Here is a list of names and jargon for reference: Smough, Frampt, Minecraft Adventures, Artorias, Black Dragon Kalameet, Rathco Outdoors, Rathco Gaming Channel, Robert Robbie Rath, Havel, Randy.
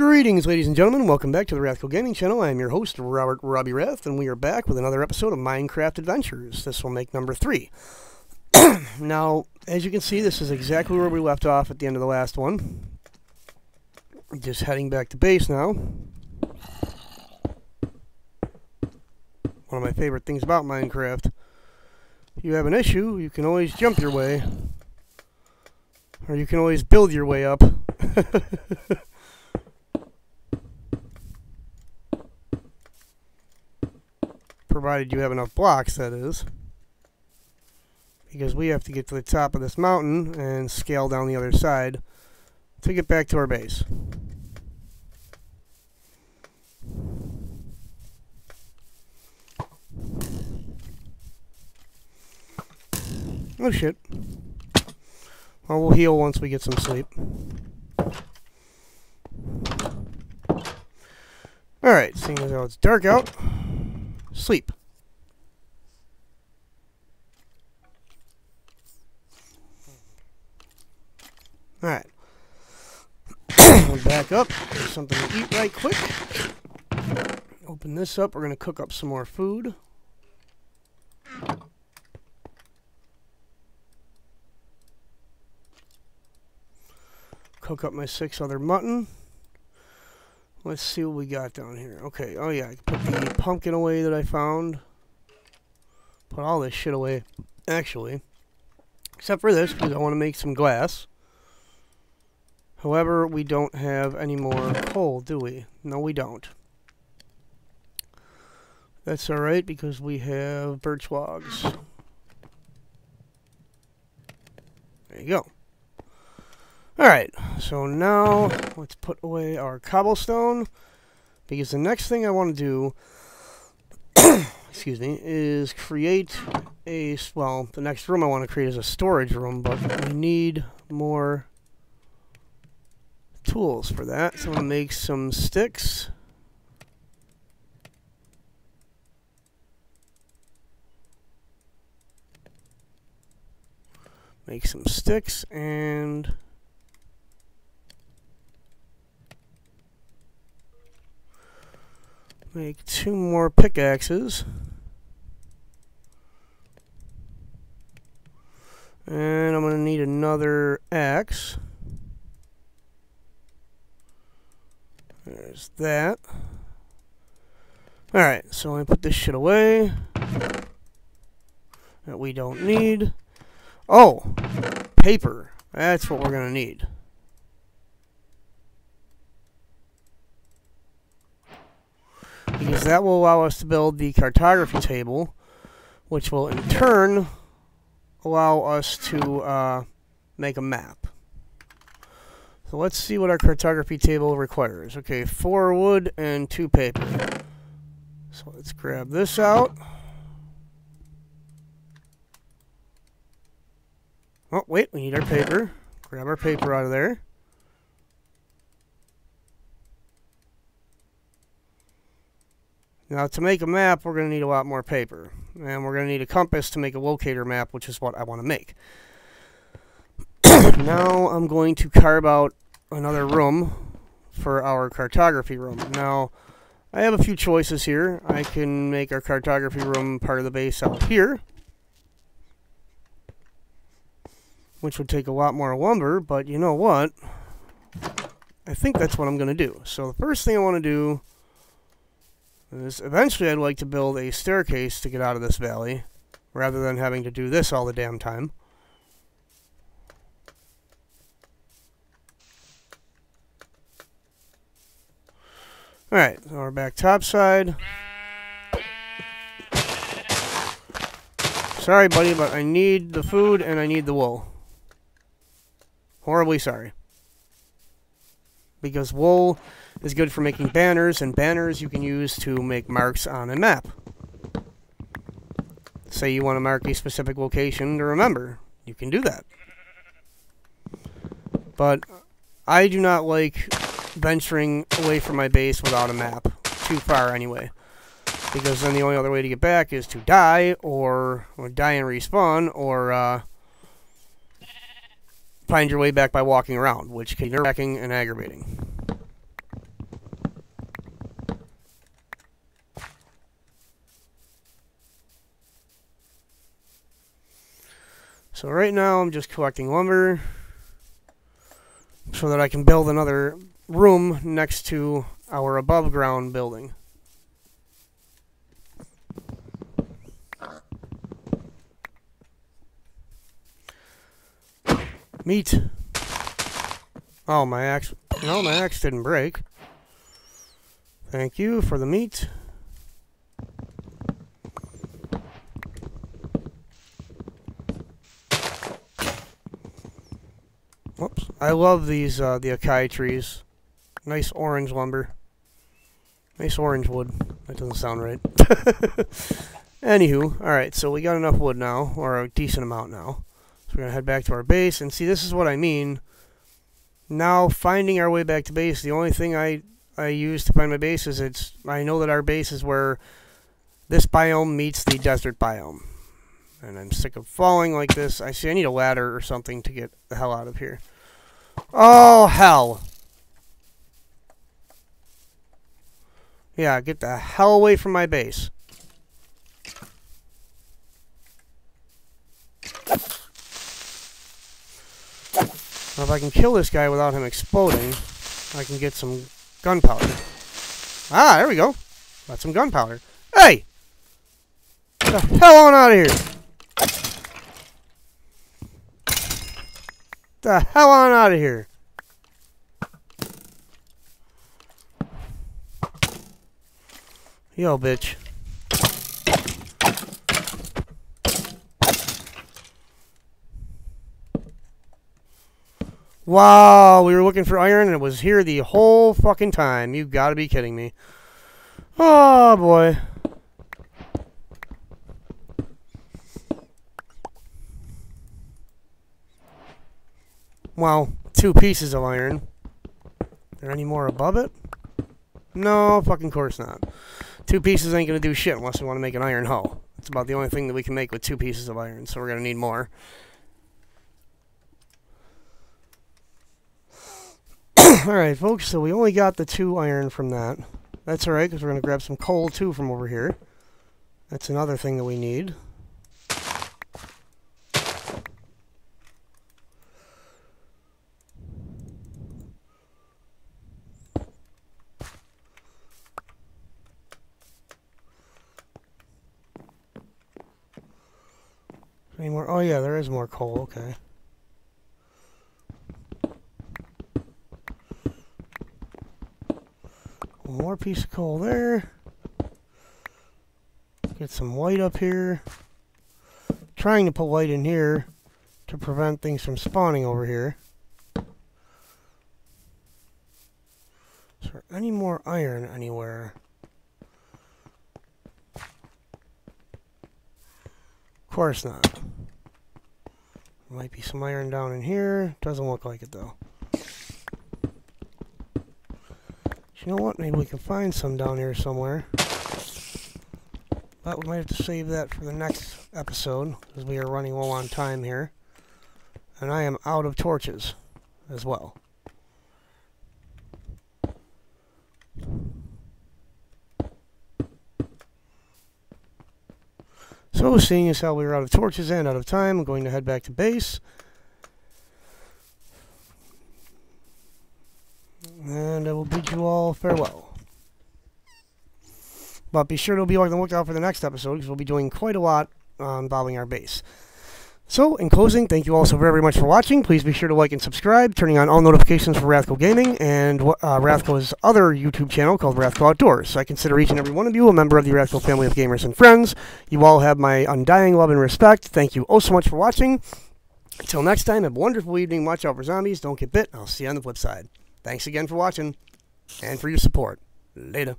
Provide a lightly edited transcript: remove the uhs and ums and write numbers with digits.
Greetings, ladies and gentlemen. Welcome back to the Rathco Gaming Channel. I am your host, Robert Robbie Rath, and we are back with another episode of Minecraft Adventures. This will make number 3. Now, as you can see, this is exactly where we left off at the end of the last one. Just heading back to base now. One of my favorite things about Minecraft. If you have an issue, you can always jump your way. Or you can always build your way up. Provided you have enough blocks, that is. Because we have to get to the top of this mountain and scale down the other side to get back to our base. Oh shit. Well, we'll heal once we get some sleep. Alright, seeing as how it's dark out, sleep. Alright. Back up. There's something to eat right quick. Open this up. We're going to cook up some more food. Cook up my 6 other mutton. Let's see what we got down here. Okay, oh yeah, I put the pumpkin away that I found. Put all this shit away, actually. Except for this, because I want to make some glass. However, we don't have any more coal, do we? No, we don't. That's alright, because we have birch logs. There you go. Alright, so now let's put away our cobblestone, because the next thing I want to do, excuse me, is create a, well, the next room I want to create is a storage room, but we need more tools for that, so I'm going to make some sticks. Make some sticks and... make 2 more pickaxes. And I'm going to need another axe. There's that. Alright, so I put this shit away. That we don't need. Oh! Paper. That's what we're going to need. Because that will allow us to build the cartography table, which will in turn allow us to make a map. So let's see what our cartography table requires. Okay, 4 wood and 2 paper. So let's grab this out. Oh, wait, we need our paper. Grab our paper out of there. Now, to make a map, we're going to need a lot more paper. And we're going to need a compass to make a locator map, which is what I want to make. Now, I'm going to carve out another room for our cartography room. Now, I have a few choices here. I can make our cartography room part of the base out here, which would take a lot more lumber, but you know what? I think that's what I'm going to do. So, the first thing I want to do... eventually I'd like to build a staircase to get out of this valley, rather than having to do this all the damn time. Alright, so we're back topside. Sorry, buddy, but I need the food and I need the wool. Horribly sorry. Because wool is good for making banners, and banners you can use to make marks on a map. Say you want to mark a specific location to remember. You can do that. But I do not like venturing away from my base without a map. Too far, anyway. Because then the only other way to get back is to die, or die and respawn, or... find your way back by walking around, which can be nerve-wracking and aggravating. So right now I'm just collecting lumber so that I can build another room next to our above ground building. Meat. Oh, my axe. No, my axe didn't break. Thank you for the meat. Whoops. I love these, the acai trees. Nice orange lumber. Nice orange wood. That doesn't sound right. Anywho, alright, so we got enough wood now, or a decent amount now. So we're going to head back to our base, and see, this is what I mean. Now, finding our way back to base, the only thing I use to find my base is I know that our base is where this biome meets the desert biome. And I'm sick of falling like this. I see I need a ladder or something to get the hell out of here. Oh, hell. Yeah, get the hell away from my base. Now if I can kill this guy without him exploding, I can get some gunpowder. Ah, there we go. Got some gunpowder. Hey! Get the hell on out of here! Get the hell on out of here! Yo, bitch. Wow, we were looking for iron and it was here the whole fucking time. You gotta be kidding me. Oh, boy. Wow, 2 pieces of iron. Are there any more above it? No, fucking course not. 2 pieces ain't gonna do shit unless we want to make an iron hoe. It's about the only thing that we can make with 2 pieces of iron, so we're gonna need more. Alright, folks, so we only got the 2 iron from that. That's alright, because we're going to grab some coal, too, from over here. That's another thing that we need. Any more? Oh, yeah, there is more coal, okay. More piece of coal there. Get some light up here. Trying to put light in here to prevent things from spawning over here. Is there any more iron anywhere? Of course not. There might be some iron down in here. Doesn't look like it though. You know what? Maybe we can find some down here somewhere. But we might have to save that for the next episode, because we are running low on time here. And I am out of torches as well. So, seeing as how we are out of torches and out of time, I'm going to head back to base. And I will bid you all farewell. But be sure to be on the lookout for the next episode, because we'll be doing quite a lot involving our base. So, in closing, thank you all so very much for watching. Please be sure to like and subscribe, turning on all notifications for Rathco Gaming and Rathco's other YouTube channel called Rathco Outdoors. I consider each and every one of you a member of the Rathco family of gamers and friends. You all have my undying love and respect. Thank you all so much for watching. Until next time, have a wonderful evening. Watch out for zombies. Don't get bit. I'll see you on the flip side. Thanks again for watching, and for your support. Later.